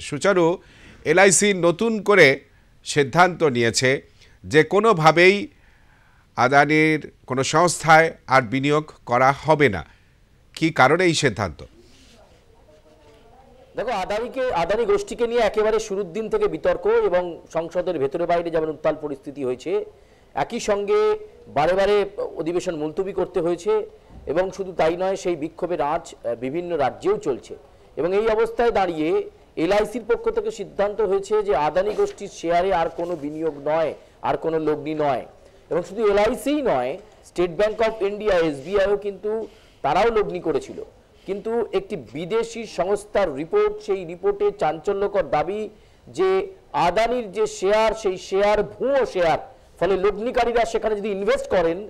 सुचारू एलआईसी नतून करे सिद्धांत नियेछे जे कोनो भावेई आदानीर कोनो संस्थाय आर बिनियोग करा होबे ना कि कारणे एई सिद्धांत देखो आदानी गोष्ठी के निये एकेबारे शुरूर दिन थेके बितर्क एबं संसदेर भेतरे बाइरे जेमन उत्ताल परिस्थिति हयेछे एकई संगे बारे बारे अधिवेशन मुलतवी करते हयेछे एबं शुधु ताई नय सेई बिक्षोभेर राज विभिन्न राज्येओ चलछे एबं एई अवस्थाय दाड़िये एलआईसिर पक्ष थेके सिद्धांत हयेछे जे आदानी गोष्ठीर शेयारे आर कोनो बिनियोग नय आर कोनो लग्नि नय एबं शुधु एलआईसी नय स्टेट बैंक अफ इंडिया एसबीआईओ किन्तु ताराओ लग्नि करेछिलो किन्तु एकटी विदेशी संस्थार रिपोर्ट सेई रिपोर्टे चांचल्यकर दाबी जे आदानीर जे शेयार सेई शेयार भुयो शेयार फले लग्निकारीरा सेखाने जोदि इनभेस्ट करेन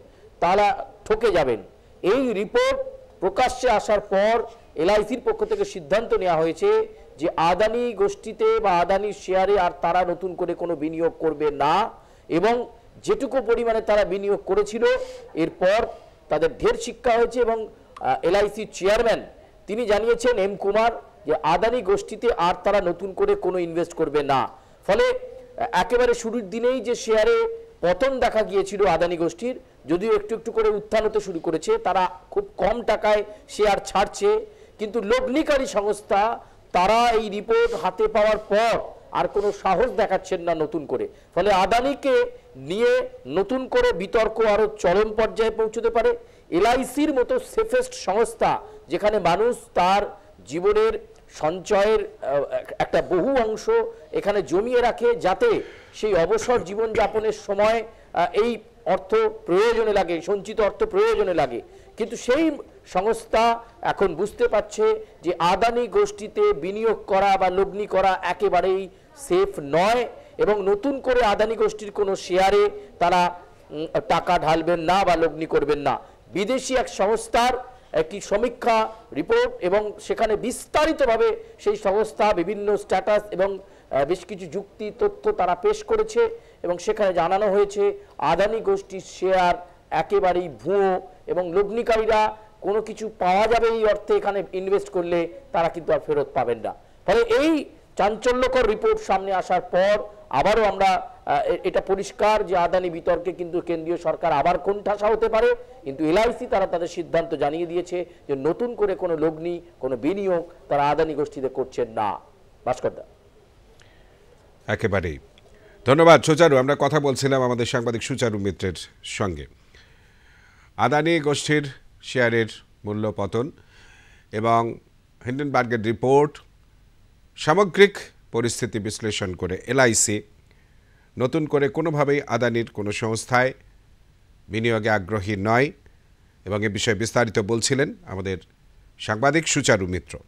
तारा ठके जाबेन एई रिपोर्ट प्रकाश्ये आसार पर एलआईसिर पक्ष थेके सिद्धांत नेওয়া হয়েছে যে আদানি গোষ্ঠীতে বা আদানি শেয়ারে আর তারা নতুন করে কোনো বিনিয়োগ করবে না এবং যেটুকু পরিমাণে তারা বিনিয়োগ করেছিল এরপর তাদের ঢের শিক্ষা হয়েছে এবং এলআইসি চেয়ারম্যান তিনি জানিয়েছেন এম কুমার যে আদানি গোষ্ঠীতে আর তারা নতুন করে কোনো ইনভেস্ট করবে না ফলে একেবারে শুরুর দিনেই যে শেয়ারে পতন দেখা গিয়েছিল আদানি গোষ্ঠীর যদিও একটু একটু করে উত্থান হতে শুরু করেছে তারা খুব কম টাকায় শেয়ার ছাড়ছে কিন্তু লগ্নিকারী সংস্থা তারা এই রিপোর্ট হাতে পাওয়ার পর আর কোনো সাহস দেখাচ্ছেন না নতুন করে ফলে আদানিকে নিয়ে নতুন করে বিতর্ক আরো চরম পর্যায়ে পৌঁছতে পারে এলআইসির মতো সেফেস্ট সংস্থা যেখানে মানুষ তার জীবনের সঞ্চয়ের একটা বহু অংশ এখানে জমিয়ে রাখে যাতে সেই অবসর জীবন যাপনের সময় এই অর্থ প্রয়োজনে লাগে সঞ্চিত অর্থ প্রয়োজনে লাগে কিন্তু সেই সংস্থা এখন বুঝতে পারছে যে আদানি গোষ্ঠীতে বিনিয়োগ করা বা লগ্নি করা একেবারেই সেফ নয় এবং নতুন করে আদানি গোষ্ঠীর কোনো শেয়ারে তারা টাকা ঢালবেন না বা লগ্নি করবেন না বিদেশি এক সংস্থার একটি সমীক্ষা রিপোর্ট এবং সেখানে বিস্তারিতভাবে সেই সংস্থা বিভিন্ন স্ট্যাটাস এবং বেশ কিছু যুক্তি তথ্য তারা পেশ করেছে এবং সেখানে জানানো হয়েছে আদানি গোষ্ঠীর শেয়ার একেবারেই ভুয়ো এবং লগ্নিকারীরা কোনো কিছু পাওয়া যাবে এই অর্থে এখানে ইনভেস্ট করলে তারা কিন্তু আর ফেরত পাবেন না ফলে এই চাঞ্চল্যকর রিপোর্ট সামনে আসার পর আবারও আমরা এটা পরিষ্কার যে আদানি বিতর্কে কিন্তু কেন্দ্রীয় সরকার আবার কোণঠাসা হতে পারে কিন্তু এলআইসি তারা তাদের সিদ্ধান্ত জানিয়ে দিয়েছে যে নতুন করে কোনো লগ্নি কোনো বিনিয়োগ তারা আদানি গোষ্ঠীতে করছেন না ভাস্করদা একেবারেই ধন্যবাদ সুচারু আমরা কথা বলছিলাম আমাদের সাংবাদিক সুচারু মিত্রের সঙ্গে আদানি গোষ্ঠীর शेयर मूल्य पतन एवं हिंडनबार्गर रिपोर्ट सामग्रिक परिस्थिति विश्लेषण करे एलआईसी नतून करे कोनो भावे आदानीर कोनो संस्थाय बिनियोगे आग्रही नय एवं ए विषय विस्तारित बोलछिलेन आमादेर सांबादिक सुचारू मित्र।